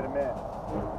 get him in.